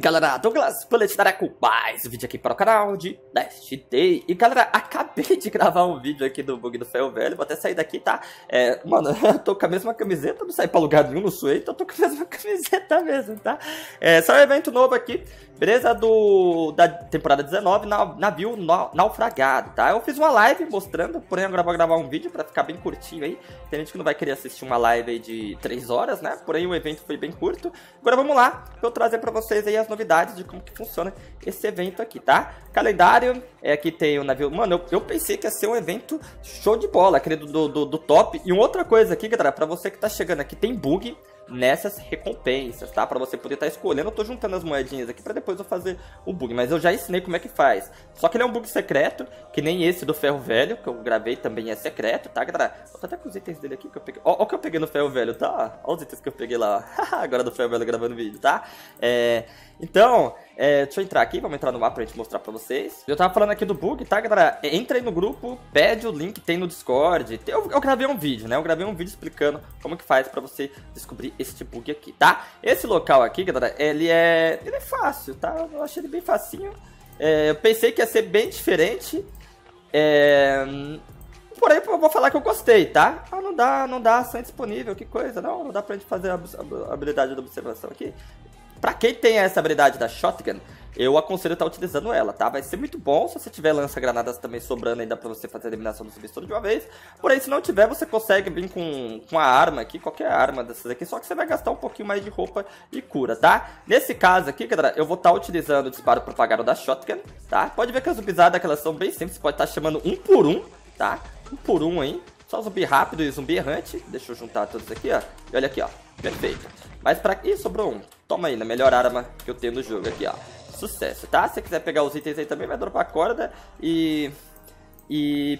galera, Dolglas Bullet estará com mais vídeo aqui para o canal de Last Day. E galera, acabei de gravar um vídeo aqui do bug do Fel Velho, vou até sair daqui, tá? Mano, eu tô com a mesma camiseta, não saí pra lugar nenhum, não suei, então eu tô com a mesma camiseta mesmo, tá? Só um evento novo aqui, beleza? Da temporada 19, navio naufragado, tá? Eu fiz uma live mostrando, porém agora vou gravar um vídeo pra ficar bem curtinho aí. Tem gente que não vai querer assistir uma live aí de 3 horas, né? Porém o evento foi bem curto. Agora vamos lá, pra eu trazer pra vocês aí as novidades de como que funciona esse evento aqui, tá? Calendário, aqui tem o navio. Mano, eu pensei que ia ser um evento show de bola, aquele do top. E uma outra coisa aqui, galera, pra você que tá chegando aqui, tem bug nessas recompensas, tá? Pra você poder estar escolhendo. Eu tô juntando as moedinhas aqui pra depois eu fazer o bug, mas eu já ensinei como é que faz. Só que ele é um bug secreto, que nem esse do Ferro Velho, que eu gravei também é secreto, tá, galera? Tô até com os itens dele aqui que eu peguei. Ó o que eu peguei no Ferro Velho, tá? Ó os itens que eu peguei lá, ó. Agora do Ferro Velho gravando vídeo, tá? Então, deixa eu entrar aqui, vamos entrar no mapa pra gente mostrar pra vocês. Eu tava falando aqui do bug, tá, galera? Entra aí no grupo, pede o link, tem no Discord. Eu gravei um vídeo, né? Eu gravei um vídeo explicando como que faz pra você descobrir este bug aqui, tá? Esse local aqui, galera, ele é fácil, tá? Eu achei ele bem facinho. Eu pensei que ia ser bem diferente. Por aí eu vou falar que eu gostei, tá? Ah, não dá ação disponível, que coisa. Não dá pra gente fazer a habilidade da observação aqui. Pra quem tem essa habilidade da Shotgun, eu aconselho estar utilizando ela, tá? Vai ser muito bom. Se você tiver lança-granadas também sobrando, ainda pra você fazer a eliminação do subsolo de uma vez. Porém, se não tiver, você consegue vir com a arma aqui, qualquer arma dessas aqui. Só que você vai gastar um pouquinho mais de roupa e cura, tá? Nesse caso aqui, galera, eu vou estar utilizando o disparo propagado da Shotgun, tá? Pode ver que as zumbizadas, elas são bem simples. Você pode estar chamando um por um, tá? Um por um, hein? Só zumbi rápido e zumbi errante. Deixa eu juntar todos aqui, ó. E olha aqui, ó. Perfeito. Mas pra... Ih, sobrou um. Toma aí, na melhor arma que eu tenho no jogo aqui, ó. Sucesso, tá? Se você quiser pegar os itens aí também, vai dropar corda e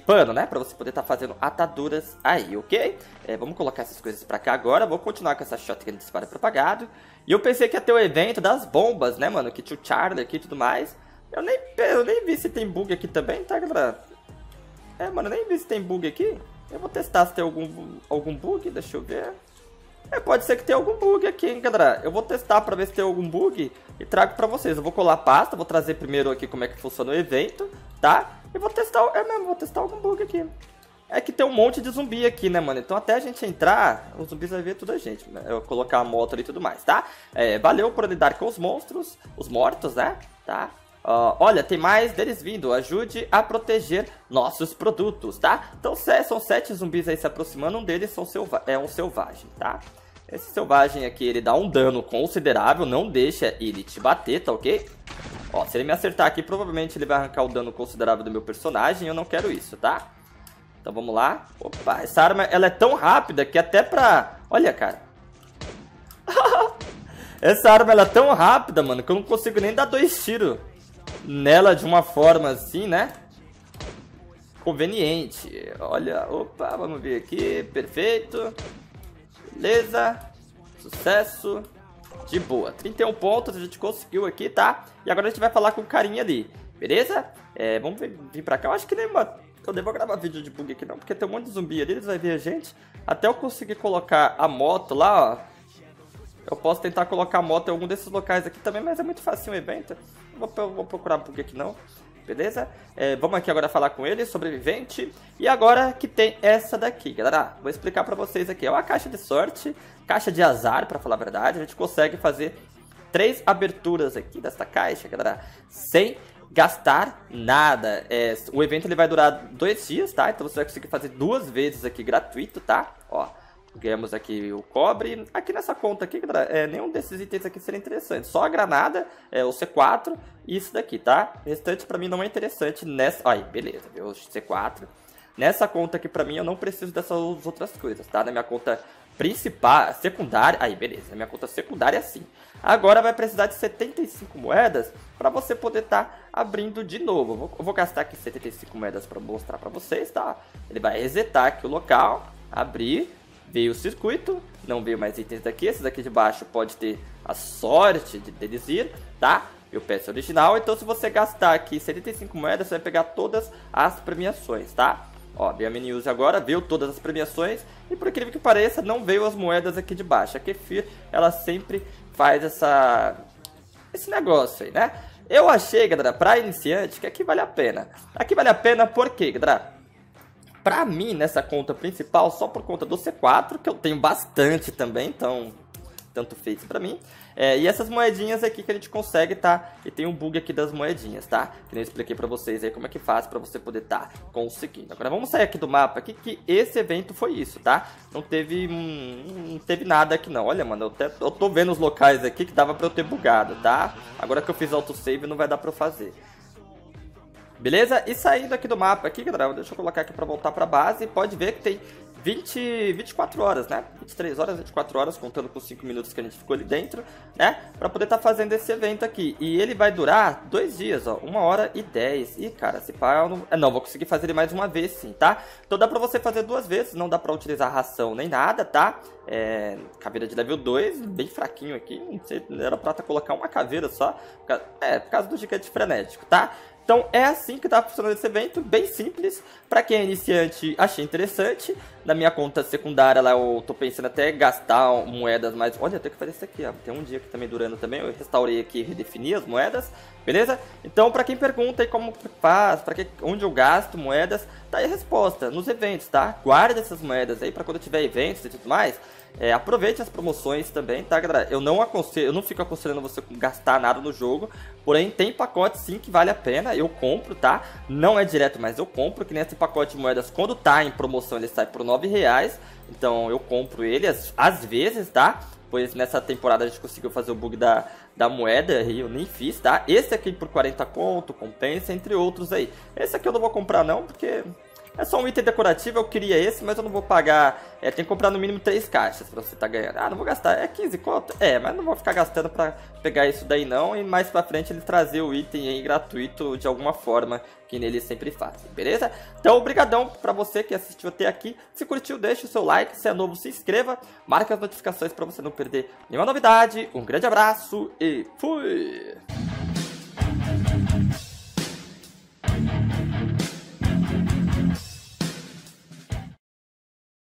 pano, né? Pra você poder estar fazendo ataduras aí, ok? Vamos colocar essas coisas pra cá agora. Vou continuar com essa shotgun de disparo propagado. E eu pensei que ia ter o evento das bombas, né, mano? Que tinha o Charlie aqui e tudo mais. Eu nem vi se tem bug aqui também, tá, galera? Mano, eu nem vi se tem bug aqui. Eu vou testar se tem algum bug, deixa eu ver. Pode ser que tenha algum bug aqui, hein, galera. Eu vou testar pra ver se tem algum bug e trago pra vocês. Eu vou colar a pasta, vou trazer primeiro aqui como é que funciona o evento, tá? E vou testar, vou testar algum bug aqui. É que tem um monte de zumbi aqui, né, mano? Então até a gente entrar, os zumbis vão ver tudo a gente, né? Eu vou colocar a moto ali e tudo mais, tá? Valeu por lidar com os monstros, os mortos, né? Tá? Olha, tem mais deles vindo, ajude a proteger nossos produtos, tá? Então são 7 zumbis aí se aproximando, um deles é um selvagem, tá? Esse selvagem aqui, ele dá um dano considerável, não deixa ele te bater, tá ok? Ó, se ele me acertar aqui, provavelmente ele vai arrancar o dano considerável do meu personagem, eu não quero isso, tá? Então vamos lá. Opa, essa arma, ela é tão rápida que até pra... Olha, cara. Essa arma, ela é tão rápida, mano, que eu não consigo nem dar 2 tiros nela de uma forma assim, né? Conveniente. Olha, opa, vamos ver aqui. Perfeito. Beleza. Sucesso. De boa. 31 pontos a gente conseguiu aqui, tá? E agora a gente vai falar com o carinha ali. Beleza? Vamos vir pra cá. Eu acho que nem uma... Eu nem vou gravar vídeo de bug aqui não, porque tem um monte de zumbi ali, eles vão ver a gente. Até eu conseguir colocar a moto lá, ó. Eu posso tentar colocar a moto em algum desses locais aqui também, mas é muito fácil o evento. Não vou procurar bug aqui não, beleza? Vamos aqui agora falar com ele, sobrevivente. E agora que tem essa daqui, galera, vou explicar pra vocês aqui. É uma caixa de sorte, caixa de azar, pra falar a verdade. A gente consegue fazer 3 aberturas aqui dessa caixa, galera, sem gastar nada. O evento ele vai durar 2 dias, tá? Então você vai conseguir fazer 2 vezes aqui gratuito, tá? Ó, ganhamos aqui o cobre. Aqui nessa conta aqui, galera, nenhum desses itens aqui seria interessante. Só a granada, o C4 e isso daqui, tá? O restante pra mim não é interessante nessa... Aí, beleza, viu? O C4. Nessa conta aqui pra mim eu não preciso dessas outras coisas, tá? Na minha conta principal, secundária... Aí, beleza. Na minha conta secundária sim. Agora vai precisar de 75 moedas pra você poder tá abrindo de novo. Eu vou gastar aqui 75 moedas pra mostrar pra vocês, tá? Ele vai resetar aqui o local, abrir... Veio o circuito, não veio mais itens daqui. Esses aqui de baixo pode ter a sorte de deles ir, tá? Eu peço original, então se você gastar aqui 75 moedas, você vai pegar todas as premiações, tá? Ó, veio a mini use agora, veio todas as premiações. E por incrível que pareça, não veio as moedas aqui de baixo. A Kefir, ela sempre faz essa... esse negócio aí, né? Eu achei, galera, pra iniciante, que aqui vale a pena. Aqui vale a pena porque, galera, pra mim, nessa conta principal, só por conta do C4, que eu tenho bastante também, então tanto fez pra mim. E essas moedinhas aqui que a gente consegue, tá? E tem um bug aqui das moedinhas, tá? Que eu expliquei pra vocês aí como é que faz pra você poder tá conseguindo. Agora vamos sair aqui do mapa aqui, que esse evento foi isso, tá? Não teve nada aqui não. Olha, mano, eu tô vendo os locais aqui que dava pra eu ter bugado, tá? Agora que eu fiz autosave não vai dar pra eu fazer. Beleza? E saindo aqui do mapa aqui, galera, deixa eu colocar aqui pra voltar pra base. Pode ver que tem 24 horas, né? 23 horas, 24 horas, contando com 5 minutos que a gente ficou ali dentro, né? Pra poder tá fazendo esse evento aqui. E ele vai durar 2 dias, ó. 1h10. Ih, cara, se pá, eu não... Não, vou conseguir fazer ele mais uma vez, sim, tá? Então dá pra você fazer 2 vezes. Não dá pra utilizar ração nem nada, tá? Caveira de level 2, bem fraquinho aqui. Não sei, era pra colocar uma caveira só. Por causa do gigante frenético, tá? Então é assim que tá funcionando esse evento, bem simples. Pra quem é iniciante, achei interessante. Na minha conta secundária lá eu tô pensando até gastar moedas mais... Olha, eu tenho que fazer isso aqui, ó. Tem um dia aqui também durando também. Eu restaurei aqui e redefini as moedas, beleza? Então pra quem pergunta aí como faz, onde eu gasto moedas, tá aí a resposta, nos eventos, tá? Guarda essas moedas aí pra quando tiver eventos e tudo mais. Aproveite as promoções também, tá, galera? Eu não fico aconselhando você gastar nada no jogo. Porém, tem pacote sim que vale a pena. Eu compro, tá? Não é direto, mas eu compro. Que nesse pacote de moedas, quando tá em promoção, ele sai por R$9. Então eu compro ele às vezes, tá? Pois nessa temporada a gente conseguiu fazer o bug da moeda e eu nem fiz, tá? Esse aqui por 40 conto, compensa, entre outros aí. Esse aqui eu não vou comprar não, porque... é só um item decorativo, eu queria esse, mas eu não vou pagar... tem que comprar no mínimo 3 caixas pra você tá ganhando. Ah, não vou gastar, 15 conto? Mas não vou ficar gastando pra pegar isso daí não. E mais pra frente ele trazer o item aí gratuito de alguma forma, que nele sempre fazem, beleza? Então, obrigadão pra você que assistiu até aqui. Se curtiu, deixa o seu like. Se é novo, se inscreva. Marca as notificações pra você não perder nenhuma novidade. Um grande abraço e fui!